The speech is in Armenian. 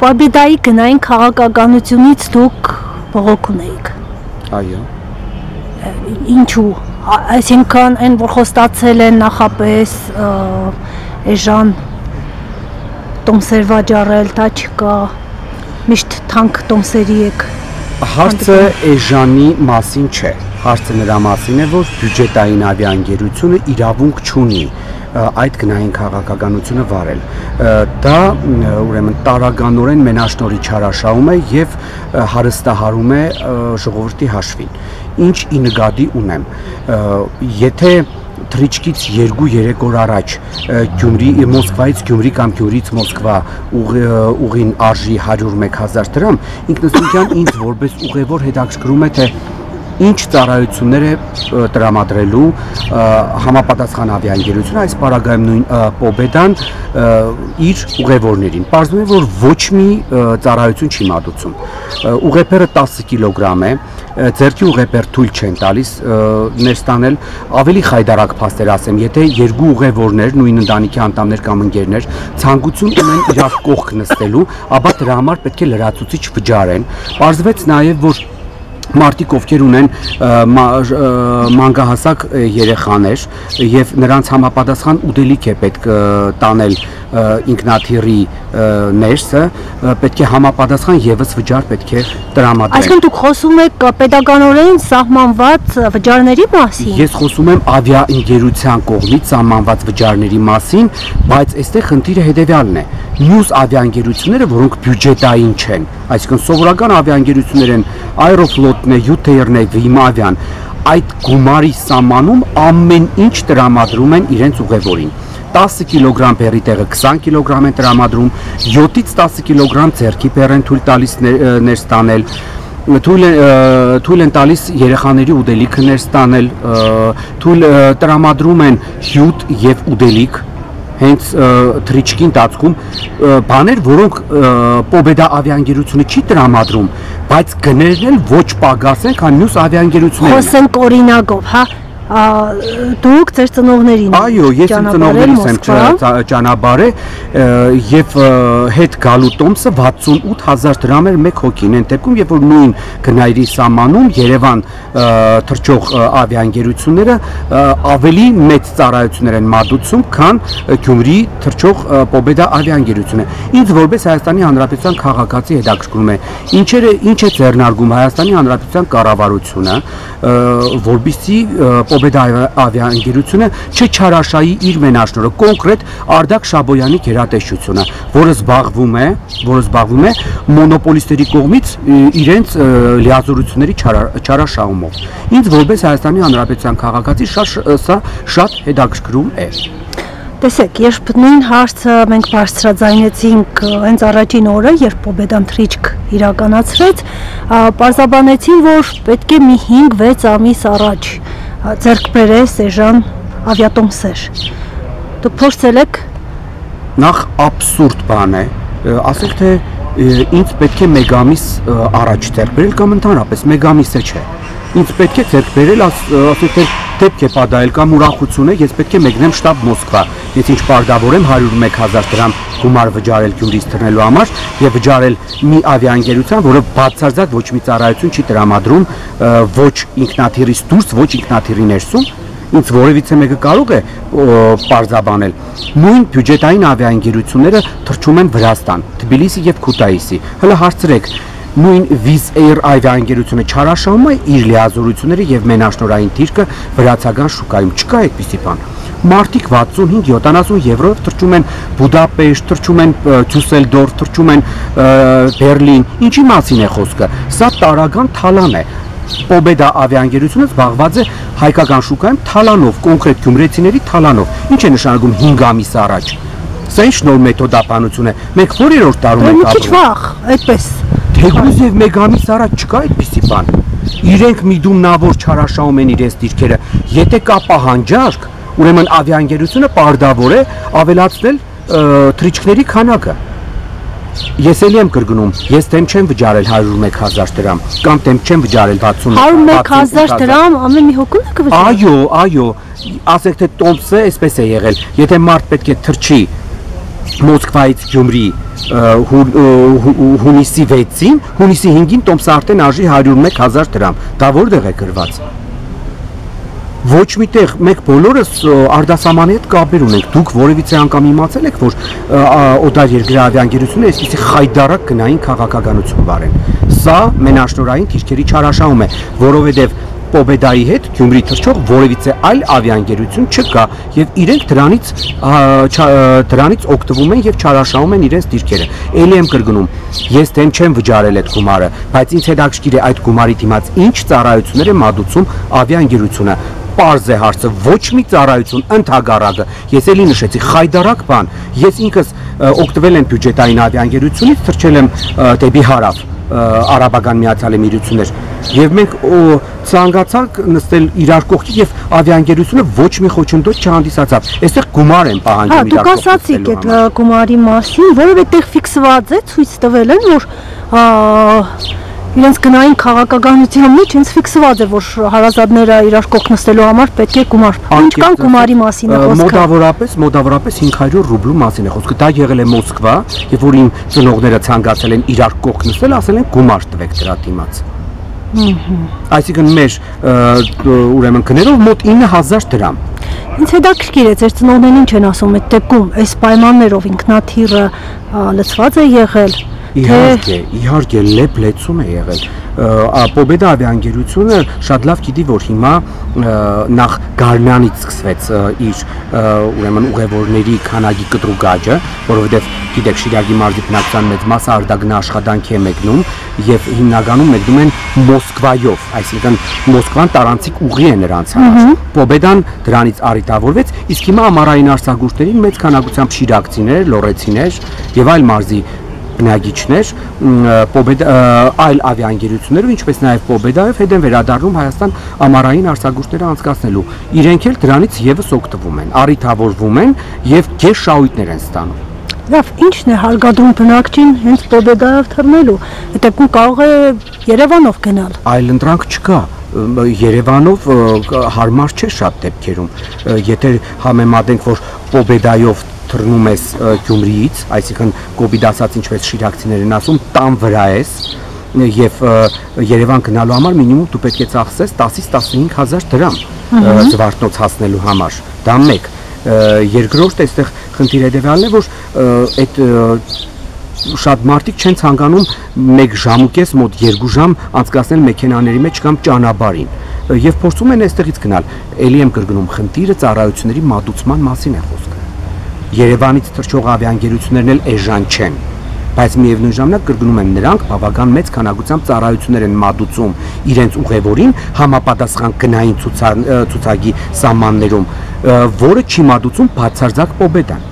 Pobedայի գնային քաղաքականությունից դուք բողոք ունեիք։ Այո։ Ինչու, այսինքն այն որ խոստացել են նախապես էժան տոմսեր վաճառել, դա չկա, միշտ թանկ տոմսերի եք։ Հարցը էժանի մասին չէ, հարցը նրա մասին է, որ բյուջետային ավիաընկերությունը իրավունք չունի այդ գնային քաղաքականությունը վարել։ Դա ուրեմն տարականորեն մենաշնորհի չարաշահում է եւ հարստահարում է ժողովրդի հաշվին։ Ինչ ի նկատի ունեմ, եթե թրիչկից 2-3 օր առաջ Գյումրի Մոսկվայից Գյումրի կամ Գյուրից Մոսկվա ուղին արժի 101,000 դրամ, ինքնըստինքյան ինձ որպես ուղևոր հետաքրքրում է, թե ինչ ծառայություններ է տրամադրելու համապատասխան ավիաընկերությունը այս պարագայում նույն Pobeda-ն իր ուղևորներին։ Պարզվում է, որ ոչ մի ծառայություն չի մատուցում։ Ուղեփերը 10 կիլոգրամ է, ձերքի ուղեփեր թույլ չեն տալիս ներստանել, ավելի խայդարակ փաստեր ասեմ, եթե երկու ուղևորներ, նույն ընտանիքի անդամներ կամ ընկերներ ցանկություն ունեն իրար կողք նստելու, ապա դրա համար պետք է լրացուցիչ վճարեն։ Պարզվեց նաև, որ մարդիկ, ովքեր ունեն մանկահասակ երեխաներ և նրանց համապատասխան ուտելիք է պետք տանել ինքնաթիռի ներսը, պետք է համապատասխան ևս վճար պետք է տրամադրել։ Այսինքն դուք խոսում եք պետականորեն սահմանված վճարների մասին։ Ես խոսում եմ ավիաընկերության կողմից սահմանված վճարների մասին, բայց այստեղ խնդիրը հետևյալն է։ Մյուս ավիաընկերությունները, որոնք բյուջետային չեն, այսինքն սովորական ավիաընկերություններ են, Aeroflot-ն է, Յութեյրն է, Վիմավիան, այդ գումարի սահմանում ամեն ինչ տրամադրում են իրենց ուղևորին։ 10 կիլոգրամ բեռի տեղը 20 կիլոգրամ են տրամադրում, 7-ից 10 կիլոգրամ ձեռքի բեռ են թույլ տալիս ներստանել, թույլ են տալիս երեխաների ուտելիքը ներստանել, թույլ տրամադրում են հյութ և ուտելիք, հենց թրիչկի ընթացքում բաներ, որոնք Pobeda ավիաընկերությունը չի տրամադրում, բայց գներն էլ ոչ պակաս են, քան մյուս ավիաընկերությունները։ Խոսենք օրինակով, հա։ Դուք ձեր ծնողներին այո, ես իմ ծնողներիս եմ ճանապարհել և հետ գալու տոմսը 68,000 դրամ էր մեկ հոգին, այն դեպքում, երբ որ նույն գնայրի սահմանում Երևան թռչող ավիաընկերությունները ավելի մեծ ծառայություններ են մատուցում, քան Գյումրի թռչող Pobeda ավիաընկերությունը։ Ինձ որպես Հայաստանի Հանրապետության քաղաքացի հետաքրքրում է, ինչ է ձեռնարկում Հայաստանի Հանրապետության կառավարությունը, որպեսզի Pobeda ավիաընկերությունը չչարաշայի իր մենաշնորհը, կոնկրետ Արդակ Շաբոյանի գերատեսչությունը, որը զբաղվում է մոնոպոլիստերի կողմից իրենց լիազորությունների չարաշահումով։ Ինձ որպես Հայաստանի Հանրապետության քաղաքացի սա շատ հետաքրքրում է։ Տեսեք, երբ նույն հարցը մենք բարձրաձայնեցինք հենց առաջին օրը, երբ Pobedan թռիչք իրականացրեց, պարզաբանեցին, որ պետք է մի 5-6 ամիս առաջ ձեռք բերես էժան ավիատոմսեր։ Դուք փորձել եք։ Նախ աբսուրդ բան է, ասեք թե ինձ պետք է 1 ամիս առաջ ձեռք բերել կամ ընդհանրապես 1 ամիսը չէ։ Ինձ պետք է ձեռք բերել, ասեք թե դեպք է պատահել կամ ուրախություն է, ես պետք է մեկնեմ շտաբ Մոսկվա, ես ինչ պարտավոր եմ 101,000 դրամ գումար վճարել Գյումրից թռնելու համար և վճարել մի ավիաընկերության, որը բացարձակ ոչ մի ծառայություն չի տրամադրում ոչ ինքնաթիռից դուրս, ոչ ինքնաթիռի ներսում, ինձ որևիցե մեկը կարող է պարզաբանել։ Նույն բյուջետային ավիաընկերությունները թռչում են Վրաստան, Թբիլիսի և Քութայիսի։ Հլը հարցրեք, նույն Wizz Air ավիաընկերությունը չարաշահում է իր լիազորությունները և մենաշնորհային թիրքը վրացական շուկայում, չկա այդպիսի բան։ Մարդիկ 65-70 եվրոյով թռչում են Բուդապեշտ, թռչում են Դյուսելդորֆ, թռչում են Բեռլին, ինչի մասին է խոսքը։ Սա տարական թալան է։ Pobeda ավիաընկերությունը զբաղված է հայկական շուկայում թալանով, կոնկրետ գյումրեցիների թալանով։ Ինչ է նշանակում 5 ամիս առաջ։ Սա ինչ նոր մեթոդապանություն է։ Մենք 4-րդ տարում ենք ապրում։ Մի քիչ վաղ, այդպես։ Թեկուզ և 1 ամիս առաջ չկա այդպիսի բան։ Իրենք միդումնավոր չարաշահում են իրենց դիրքերը։ Եթե կա պահանջարկ, ուրեմն ավիաընկերությունը պարտավոր է ավելացնել թռիչքների քանակը։ Ես էլի եմ կրկնում, ես դեմ չեմ վճարել 101,000 դրամ, կամ դեմ չեմ վճարել 60,000 դրամ ամեն մի հոգու նա կվճարի։ Այո, ասեք թե տոմսը այսպես է եղել, եթե մարդ պետք է թռչի Մոսկվայից Գյումրի հունիսի 6-ին, հունիսի 5-ին տոմսը արդեն արժի 101,000 դրամ, դա որտեղ է գրված։ Ոչ միտեղ, մենք բոլորս արդասամանի հետ կապեր ունենք, դուք որևիցե անգամ իմացել եք, որ օդար երկրաավիան գերությունը այսպիսի խայդարակ գնային քաղաքականություն վարեն։ Սա մենաշնորհային դիրքերի չարաշահում է, որովհետև Pobeda-ի հետ Գյումրի թռչող որևիցե այլ ավիաներություն չկա եւ իրենք դրանից օգտվում են եւ չարաշահում են իրենց դիրքերը։ Էլի եմ կրկնում, ես դեմ չեմ վճարել այդ գումարը, բայց ինձ հետաքրքիր է այդ գումարի դիմաց ինչ ծառայություններ է մատուցում ավիաներությունը։ Պարզ է հարցը, ոչ մի ծառայություն, ընդհակառակը, ես էլի նշեցի, խայդարակ բան, ես ինքս օգտվել եմ բյուջետային ավիաներությունից, թռչել եմ դեպի հարավ, Արաբական Միացյալ Էմիրություններ եւ մենք ցանկացանք նստել իրար կողքի եւ ավիաներությունը ոչ մի խոչընդոտ չհանդիսացավ։ Այստեղ գումար են պահանջում իրար կողքից։ Հա, դուք ասացիք այդ գումարի մասին, որովհետեւ ֆիքսված է, ցույց տվել են, որ իրենց գնային քաղաքականության մեջ ինձ ֆիքսված է, որ հարազատները իրար կողք նստելու համար պետք է գումար։ Ինչ կան գումարի մասին է խոսքը։ Մոտավորապես 500 ռուբլու մասին է խոսքը։ Դա եղել է Մոսկվա, եւ որ իմ ծնողները ցանկացել են իրար կողք նստել, ասել են գումար տվեք դրա դիմաց։ Այսինքն մեր ուրեմն գներով մոտ 9,000 դրամ։ Ինձ հետաքրքիր է, ձեր ծնողներն ինչ են ասում այդ դեպքում, այս պայմաններով ինքնաթիռը լցված է եղել։ Իհարկե, լեփ-լեցում է եղել։ Pobeda ավիաընկերությունը շատ լավ գիտի, որ հիմա նախ Գարմյանից սկսվեց իր ուրեմն ուղևորների քանակի կտրուկ աճը, որովհետև գիտեք, Շիրակի մարզի բնակության մեծ մասը արդագնա աշխատանքի է մեկնում եւ հիմնականում մեկնում են Մոսկվայով, այսինքն Մոսկվան տարանցիկ ուղի է նրանց համար։ Pobeda-ն դրանից առիթավորվեց, իսկ հիմա ամառային արձակուրդներին մեծ քանակությամբ շիրակցիներ, լոռեցիներ եւ այլ մարզի բնագիչներ, այլ ավիաընկերություններ ու ինչպես նաև Pobeda-ով հետ են վերադառնում Հայաստան ամառային արձակուրդները անցկացնելու։ Իրենք էլ դրանից եւս օգտվում են, առիթավորվում են եւ գեշ շահույթներ են ստանում։ Լավ, ի՞նչն է հարգադրում բնակչին հենց Pobeda-ով թռնելու։ Այդտեղ կարող է Երևանով գնալ։ Այլընտրանք չկա։ Երևանով հարմար չէ շատ դեպքերում։ Եթե համեմատենք, որ Pobeda-ով թռնում ես Գյումրիից, այսինքն կոպիտ ասած ինչպես շիրակցիներն են ասում, տան վրա ես եւ Երևան գնալու համար մինիմում դու պետք է ծախսես 10-ից 15,000 դրամ Զվարթնոց հասնելու համար։ Դա մեկ։ Երկրորդ, այստեղ խնդիրը դեպալն է, որ այդ շատ մարդիկ չեն ցանկանում 1 ժամ ու կես մոտ 2 ժամ անցկացնել մեքենաների մեջ կամ ճանապարհին եւ փորձում են այստեղից գնալ։ Էլի եմ կրկնում, խնդիրը ծառայությունների մատուցման մասին է խոսքը։ Երևանից թռչող ավիաընկերություններն էլ էժան չեն, բայց միևնույն ժամանակ կրկնում եմ, նրանք բավական մեծ քանակությամբ ծառայություններ են մատուցում իրենց ուղևորին համապատասխան գնային ցուցակի սահմաններում, որը չի մատուցում բացարձակ Pobeda-ն։